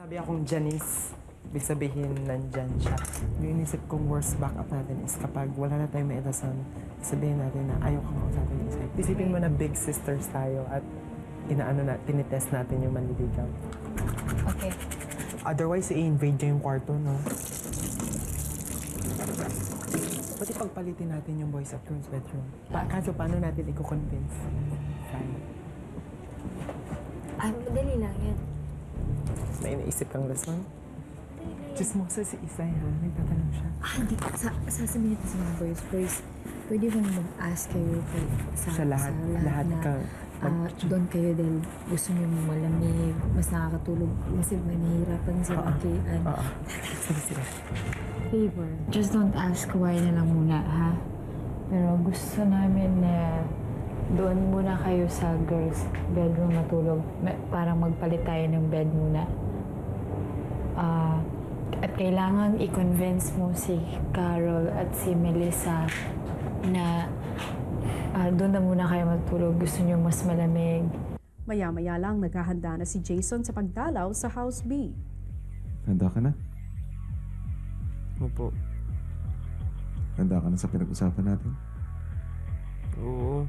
Sabi akong Janice, ibig sabihin nandyan siya. Iniisip kong worst backup natin is kapag wala na tayong maitasan, sabihin natin na ayaw kang kausapin yung sa'yo. Isipin mo na big sisters tayo at inaano na, tinitest natin yung manliligaw. Okay. Otherwise, i-invade niya yung kwarto, no? Pati pagpalitin natin yung boys at girls bedroom. Kaso paano natin i-convince? Ay, madali lang yan. May naisip kang lesson? Chismosa si Isay, ha? Nagtatanong siya. Ah, hindi. Sasabihin natin sa mga boys first. Pwede bang mag-ask kayo sa lahat na ka, doon kayo dahil gusto niyo malamig, mas nakakatulog, kasi may nahihirapan sila kayan. Sige, sige. Favor, just don't ask why na lang muna, ha? Pero gusto namin na doon muna kayo sa girls' bedroom matulog. Parang magpalit tayo ng bed muna. At kailangan i-convince mo si Carol at si Melissa na doon na muna kayo matulog. Gusto nyo mas malamig. Maya-maya lang naghahanda na si Jason sa pagdalaw sa House B. Handa ka na? Opo. Handa ka na sa pinag-usapan natin? Oo.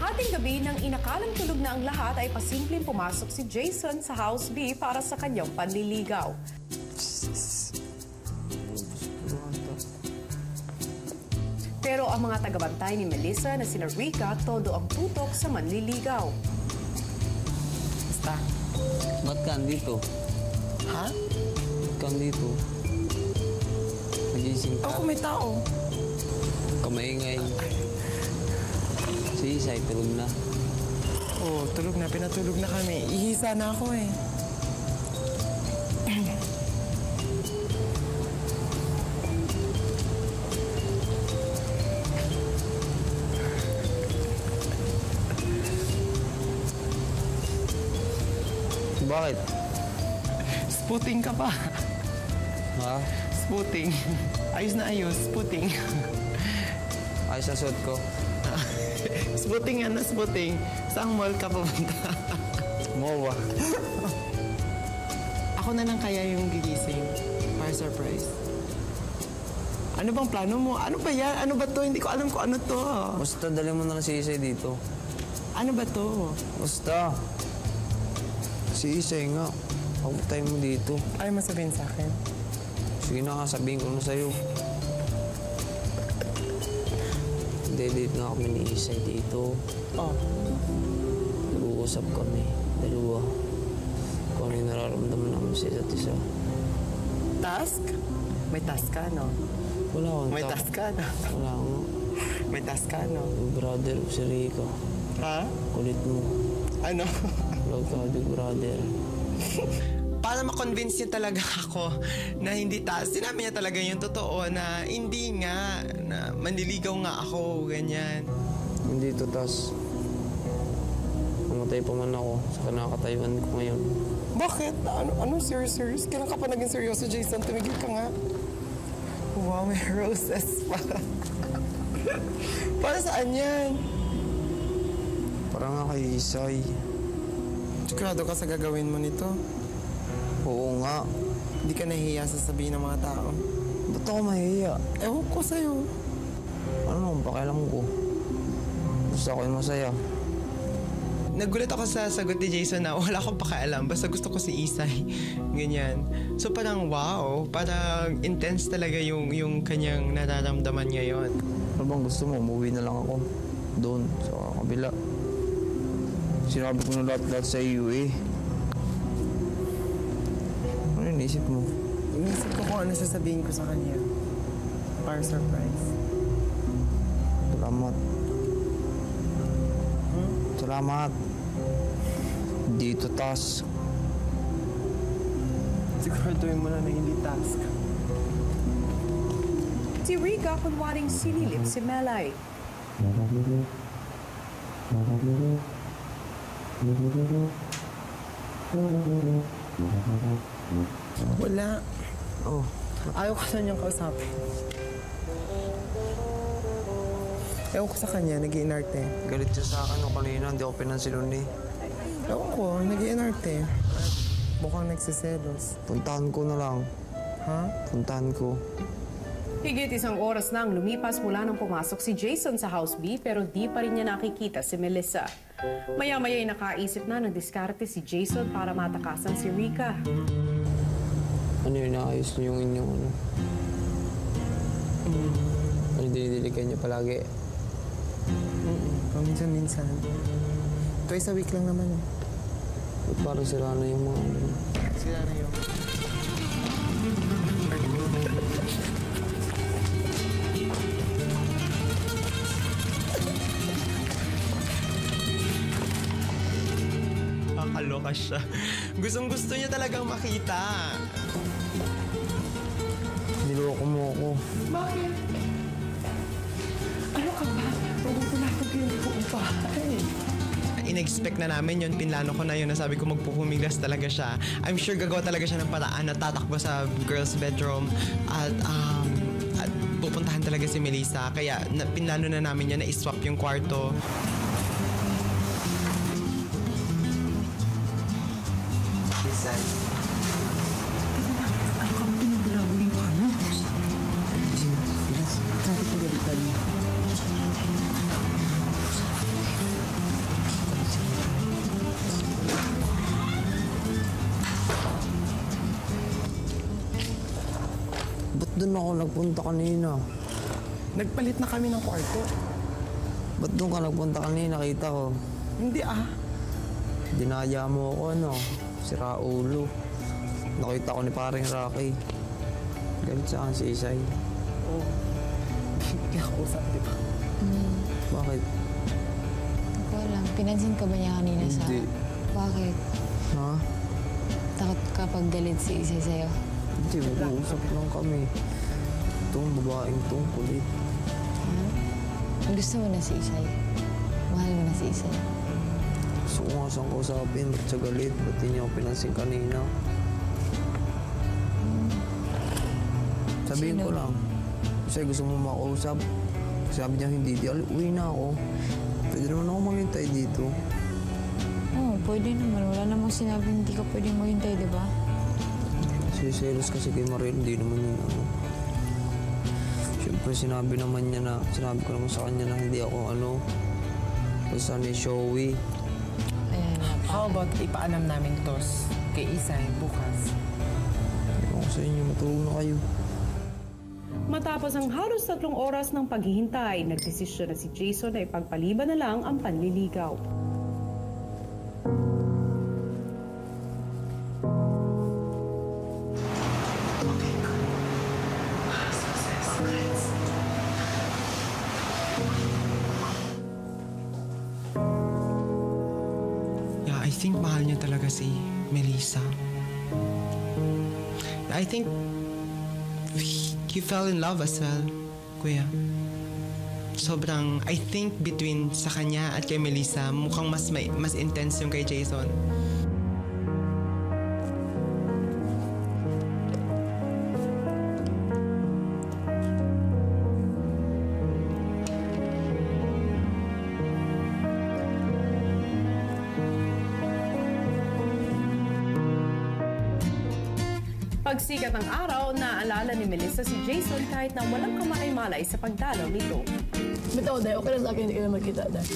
Hating gabi nang inakalang tulog na ang lahat ay pasimpleng pumasok si Jason sa House B para sa kanyang panliligaw. Pero ang mga tagabantay ni Melissa na sina Rica, todo ang tutok sa manliligaw. Basta, ba't ka andito? Ha? Ba't ka andito? Nagising ka? Ako may tao. Kamaingay. Si Isay, tulog na. Oo, tulog na. Pinatulog na kami. Ihisa na ako eh. Bakit? Sputing ka pa. Ha? Sputing. Ayos na ayos. Sputing. Ayos na suot ko. Sputing yan na sputing. Saan mall ka pumunta? Mowa. Ako na lang kaya yung gigising. Para surprise. Ano bang plano mo? Ano ba yan? Ano ba to? Hindi ko alam kung ano to. Basta, dali mo na lang si Isay dito. Ano ba to? Basta. Si Isay nga. Pagpuntahin mo dito. Ayaw mo sabihin sa akin? Sige na nga, sabihin ko na sa'yo. Date na kami ni Isay dito. Oh. Nag-uusap kami, dalawa. Kung ano yung nararamdaman namin sa isa't isa. Task? May task ka, no? Wala akong may task ka, no? Wala akong. May task ka, no? Brother of si Rico. Ha? Kulit mo. Ano? Vlog ka, big brother. Para ma-convince niya talaga ako na hindi taas. Sinabi niya talaga yung totoo na hindi nga, na manliligaw nga ako, ganyan. Hindi to taas. Namatay pa man ako sa nakakatayuan ko ngayon. Bakit? Ano serious? Kailan ka pa naging seryoso, Jason? Tumigil ka nga. Wow, may roses pa. Para saan yan? Para nga kay Isay. Sigurado ka sa gagawin mo nito? Oo nga. Hindi ka nahihiya sa sabihin ng mga tao. Ba't ako mahihiya? Ewan ko sa'yo. Ano naman pakialam ko? Gusto ko yung masaya. Nagulat ako sa sagot ni Jason na wala akong pakialam. Basta gusto ko si Isay. Ganyan. So parang wow. Parang intense talaga yung kanyang nararamdaman ngayon. Ano bang gusto mo? Umuwi na lang ako. Doon. Sa kabila. Sinabi ko na lahat-lahat sa iyo eh. Ano yung naisip mo? Naisip ko kung ano sasabihin ko sa kanya. Para surprise. Salamat. Hmm? Salamat. Dito, tas. Siguraduhin mo na hindi task. Si Riga kunwaring sinilip si Melay. Wala. Oh, ayaw ko sa niyang kausapin. Ewan ko sa kanya, nag-iinarte. Galit siya sa akin o kanina, hindi ako pinansilun eh. Ewan ko, nag-iinarte. Mukhang nagsiselos. Puntahan ko na lang. Ha? Puntahan ko. Higit isang oras nang lumipas mula nang pumasok si Jason sa House B pero di pa rin niya nakikita si Melissa. Maya-maya ay nakaisip na ng diskarte si Jason para matakasan si Rica. Ano yun, naayos niyo yung inyong ano? Ano dinidiligan niyo palagi? Paminsan-minsan. Twice a week lang naman eh. Ba't parang sila na yung mga... Sila na yung... Pakaloka siya. Gustong-gusto niya talagang makita. Niloko mo ako. Bakit? Ano ka ba? Pag-upunatag yung puupahay. In-expect na namin yun, pinlano ko na yun, nasabi ko magpupumiglas talaga siya. I'm sure gagawa talaga siya ng paraan na tatakbo sa girls' bedroom at pupuntahan talaga si Melissa. Kaya pinlano na namin yun, na-iswap yung kwarto. Doon ako nagpunta kanina. Nagpalit na kami ng kwarto. Ba't doon ka nagpunta kanina? Nakita ko. Hindi ah. Dinaya mo ako, ano? Sira ulo. Nakita ko ni paring Rocky. Galit sa akin si Isay. Oo. Hindi ako usap, di ba? Bakit? Hindi ko alam. Pinansin ka ba niya kanina sa... Hindi. Bakit? Ha? Takot ka pag galit si Isay sa'yo? Hindi, mag-uusap lang kami. Itong babaeng itong kulit. Ha? Gusto mo na si Isay? Mahal mo na si Isay? Gusto ko nga siyang kausapin. Ba't siya galit? Ba't hindi ako pinansin kanina? Sabihin ko lang. Isay, gusto mo makausap? Sabi niya hindi. Di, uwi na ako. Pwede naman ako maghintay dito. Oo, pwede naman. Wala namang sinabi hindi ka pwede maghintay, di ba? Siselos kasi kay Mariel, hindi naman yun ano. Siyempre sinabi ko naman sa kanya na hindi ako ano, basta ni Showy. How about ipaalam namin tos kay Isay bukas? Ewan ko sa inyo, matulog na kayo. Matapos ang halos 3 oras ng paghihintay, nagdesisyon na si Jason na ipagpaliban na lang ang panliligaw. I think mahal niya talaga si Melissa. I think he fell in love as well, Kuya. Sobrang, I think between sa kanya at kay Melissa, mukhang mas intense yung kay Jason. Pagsikat ng araw, naaalala ni Melissa si Jason kahit na walang kamalay-malay sa pagdalaw nito. Bitaw, Day. Okay lang sa akin, hindi ko na magkita, Day.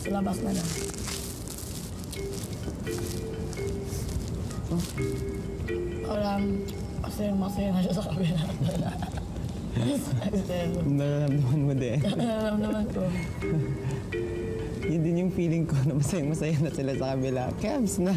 Sa labas na lang. Alam, kasi masaya na siya sa kabila. Nararamdaman mo, Day. Nararamdaman ko. Yun din yung feeling ko na masaya na sila sa kabila. Kebs na.